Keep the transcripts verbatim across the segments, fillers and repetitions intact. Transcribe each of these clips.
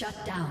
Shut down.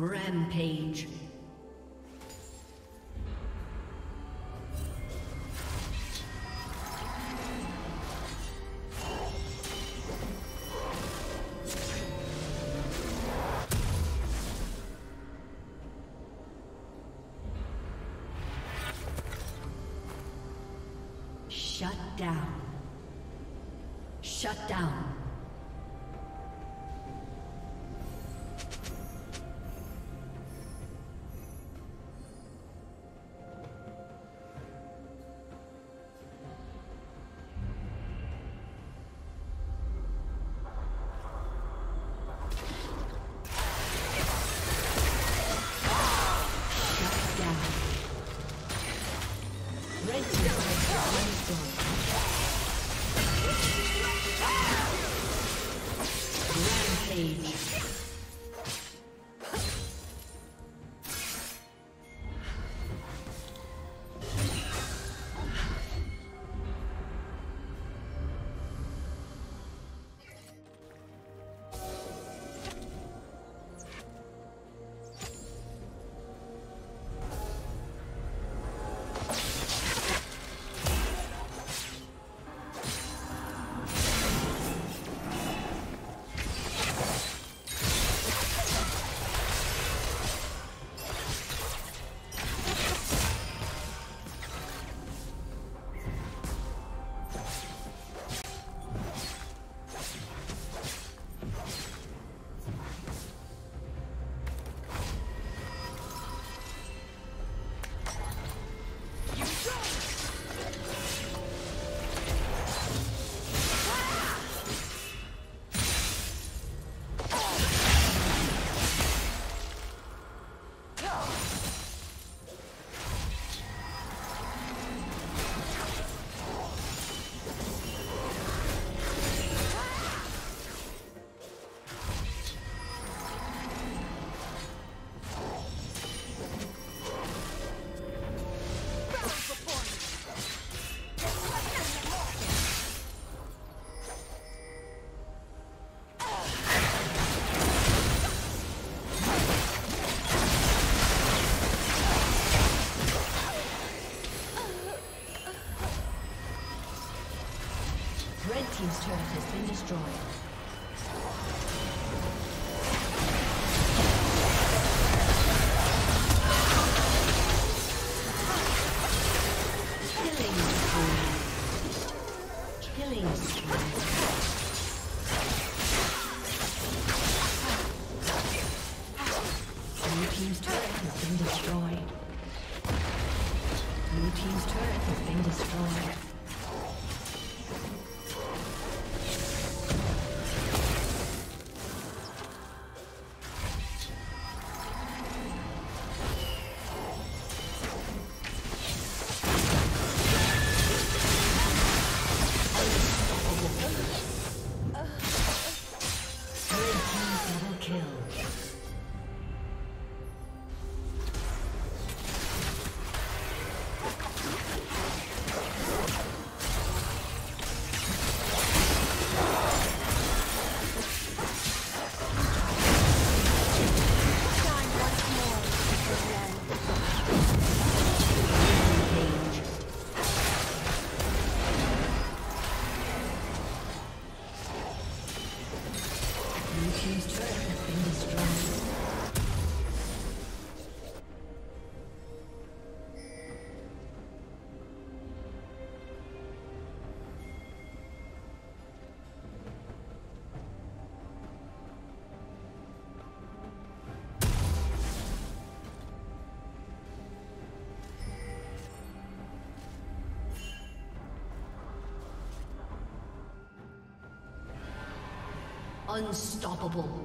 Rampage. Shut down. Shut down. Team's turret has been destroyed. Unstoppable.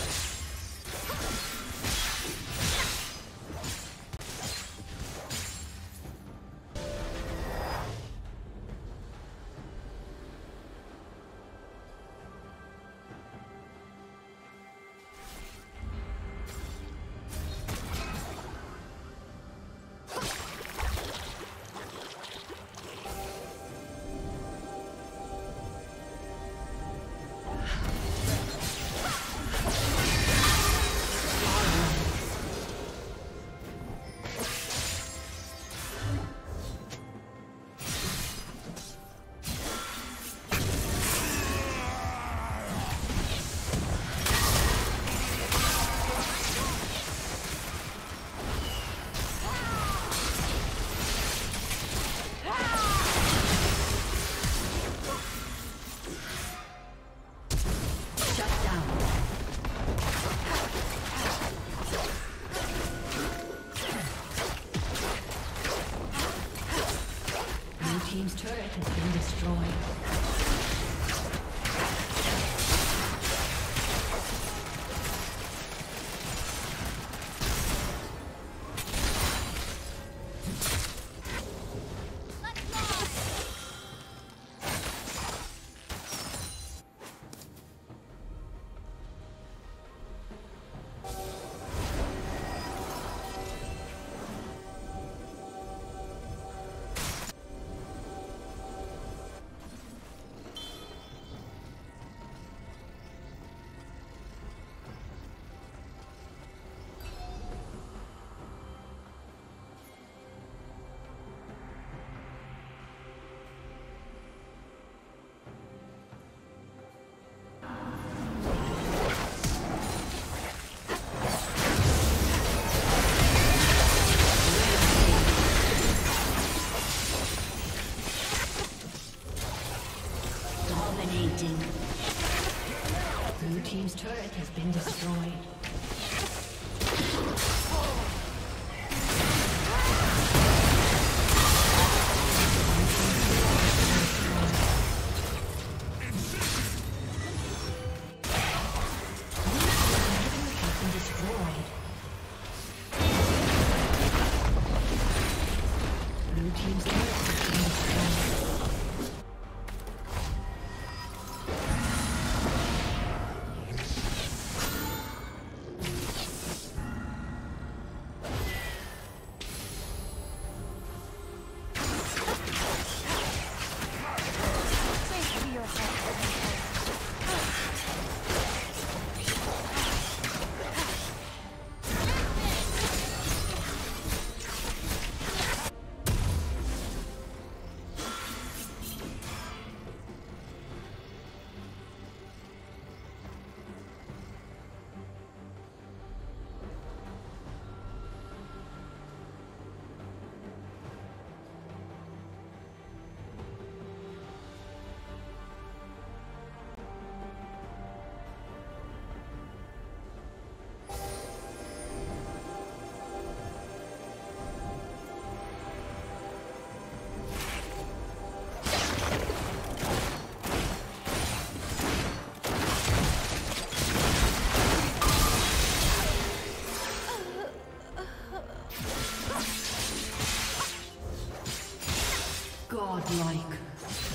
team's turret has been destroyed.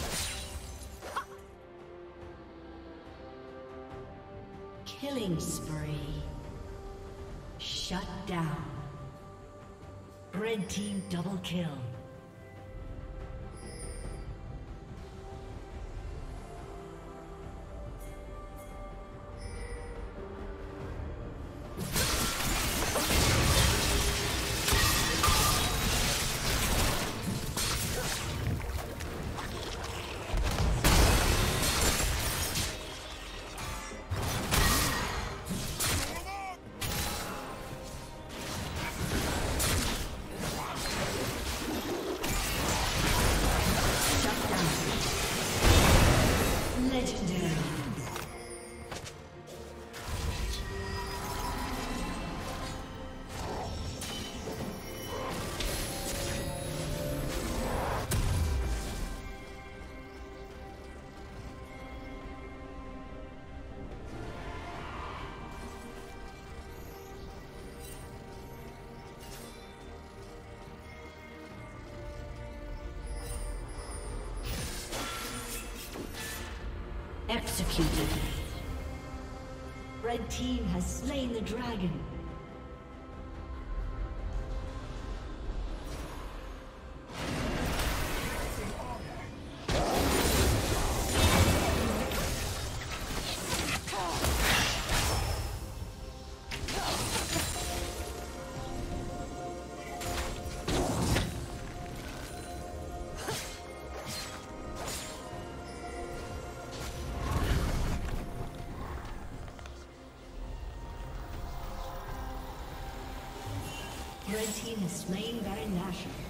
Like killing spree. Shut down. Red team double kill. Executed. Red team has slain the dragon. Red team has slain Baron Nashor.